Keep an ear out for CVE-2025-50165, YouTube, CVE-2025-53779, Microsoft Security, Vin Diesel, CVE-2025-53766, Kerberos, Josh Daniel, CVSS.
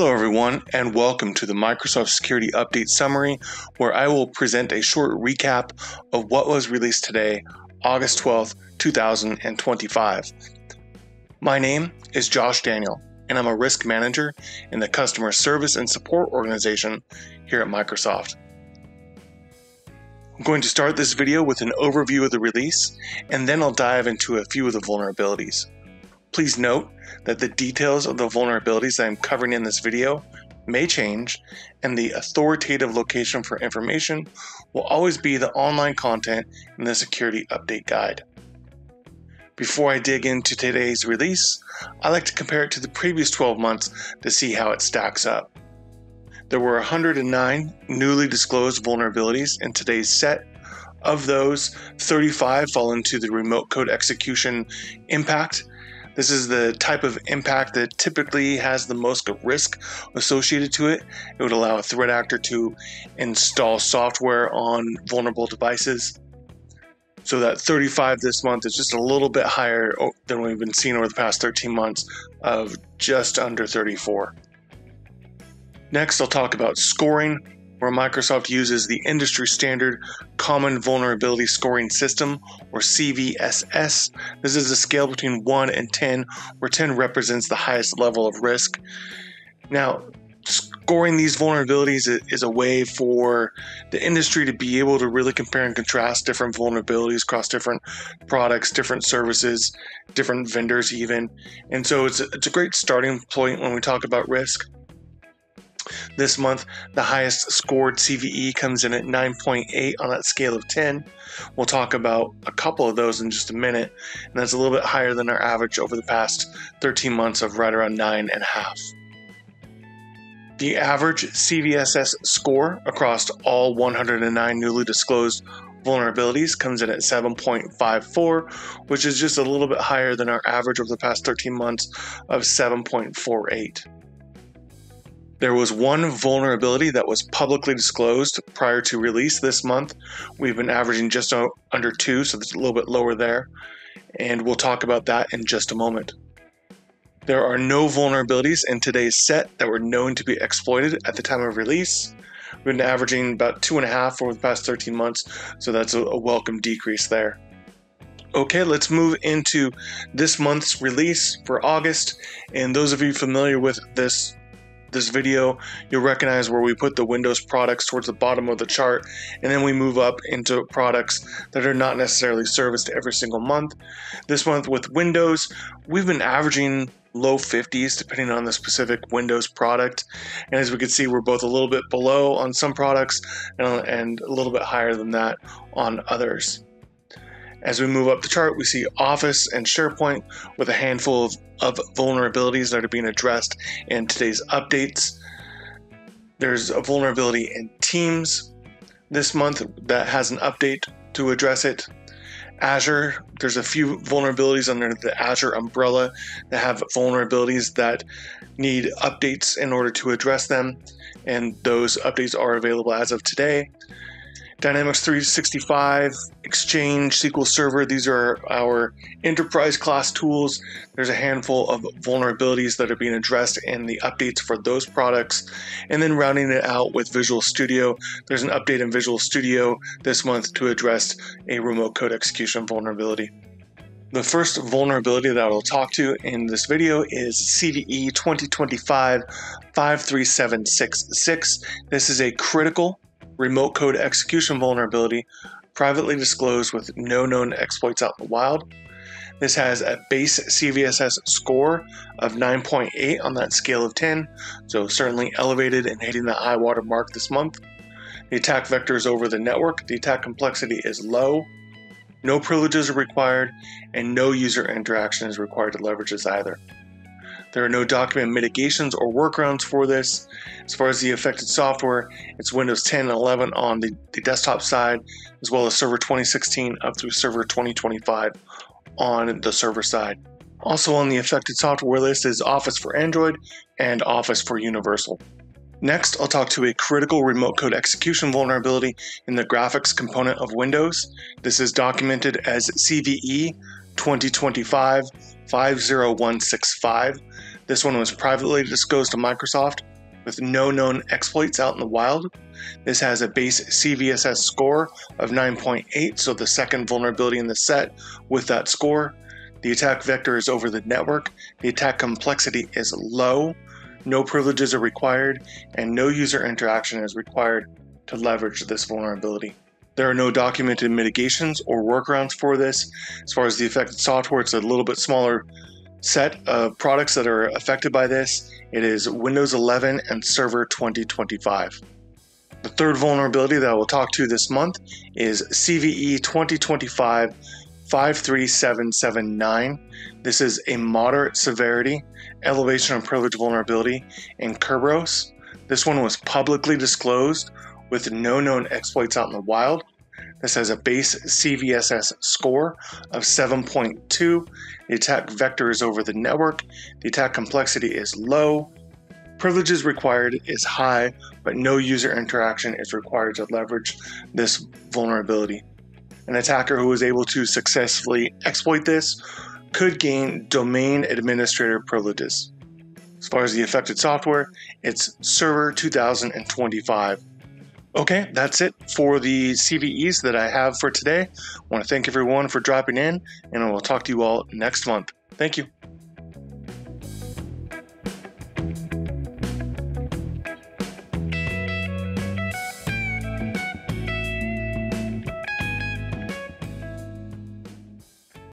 Hello everyone, and welcome to the Microsoft Security Update Summary, where I will present a short recap of what was released today, August 12th, 2025. My name is Josh Daniel, and I'm a risk manager in the customer service and support organization here at Microsoft. I'm going to start this video with an overview of the release, and then I'll dive into a few of the vulnerabilities. Please note that the details of the vulnerabilities that I'm covering in this video may change, and the authoritative location for information will always be the online content in the Security Update Guide. Before I dig into today's release, I like to compare it to the previous 12 months to see how it stacks up. There were 109 newly disclosed vulnerabilities in today's set. Of those, 35 fall into the remote code execution impact. This is the type of impact that typically has the most risk associated to it. It would allow a threat actor to install software on vulnerable devices. So that 35 this month is just a little bit higher than we've been seeing over the past 13 months of just under 34. Next, I'll talk about scoring, where Microsoft uses the industry standard Common Vulnerability Scoring System, or CVSS. This is a scale between 1 and 10, where 10 represents the highest level of risk. Now, scoring these vulnerabilities is a way for the industry to be able to really compare and contrast different vulnerabilities across different products, different services, different vendors even. And so it's a great starting point when we talk about risk. This month, the highest scored CVE comes in at 9.8 on that scale of 10. We'll talk about a couple of those in just a minute, and that's a little bit higher than our average over the past 13 months of right around 9.5. The average CVSS score across all 109 newly disclosed vulnerabilities comes in at 7.54, which is just a little bit higher than our average over the past 13 months of 7.48. There was one vulnerability that was publicly disclosed prior to release this month. We've been averaging just under 2, so it's a little bit lower there. And we'll talk about that in just a moment. There are no vulnerabilities in today's set that were known to be exploited at the time of release. We've been averaging about 2.5 over the past 13 months, so that's a welcome decrease there. Okay, let's move into this month's release for August. And those of you familiar with this video, you'll recognize where we put the Windows products towards the bottom of the chart, and then we move up into products that are not necessarily serviced every single month. This month with Windows, we've been averaging low 50s depending on the specific Windows product, and as we can see, we're both a little bit below on some products and a little bit higher than that on others. As we move up the chart, we see Office and SharePoint with a handful of vulnerabilities that are being addressed in today's updates. There's a vulnerability in Teams this month that has an update to address it. Azure, there's a few vulnerabilities under the Azure umbrella that have vulnerabilities that need updates in order to address them, and those updates are available as of today. Dynamics 365, Exchange, SQL Server, these are our enterprise class tools. There's a handful of vulnerabilities that are being addressed in the updates for those products. And then rounding it out with Visual Studio, there's an update in Visual Studio this month to address a remote code execution vulnerability. The first vulnerability that I'll talk to in this video is CVE-2025-53766. This is a critical remote code execution vulnerability, privately disclosed with no known exploits out in the wild. This has a base CVSS score of 9.8 on that scale of 10, so certainly elevated and hitting the high water mark this month. The attack vector is over the network, the attack complexity is low, no privileges are required, and no user interaction is required to leverage this either. There are no document mitigations or workarounds for this. As far as the affected software, it's Windows 10 and 11 on the desktop side, as well as Server 2016 up through Server 2025 on the server side. Also on the affected software list is Office for Android and Office for Universal. Next, I'll talk to a critical remote code execution vulnerability in the graphics component of Windows. This is documented as CVE-2025-50165. This one was privately disclosed to Microsoft with no known exploits out in the wild. This has a base CVSS score of 9.8, so the second vulnerability in the set with that score. The attack vector is over the network. The attack complexity is low. No privileges are required, and no user interaction is required to leverage this vulnerability. There are no documented mitigations or workarounds for this. As far as the affected software, it's a little bit smaller set of products that are affected by this. It is Windows 11 and Server 2025. The third vulnerability that I will talk to this month is CVE-2025-53779. This is a moderate severity, elevation of privilege vulnerability in Kerberos. This one was publicly disclosed with no known exploits out in the wild. This has a base CVSS score of 7.2. The attack vector is over the network. The attack complexity is low. Privileges required is high, but no user interaction is required to leverage this vulnerability. An attacker who was able to successfully exploit this could gain domain administrator privileges. As far as the affected software, it's Server 2025. Okay, that's it for the CVEs that I have for today. I want to thank everyone for dropping in, and I will talk to you all next month. Thank you.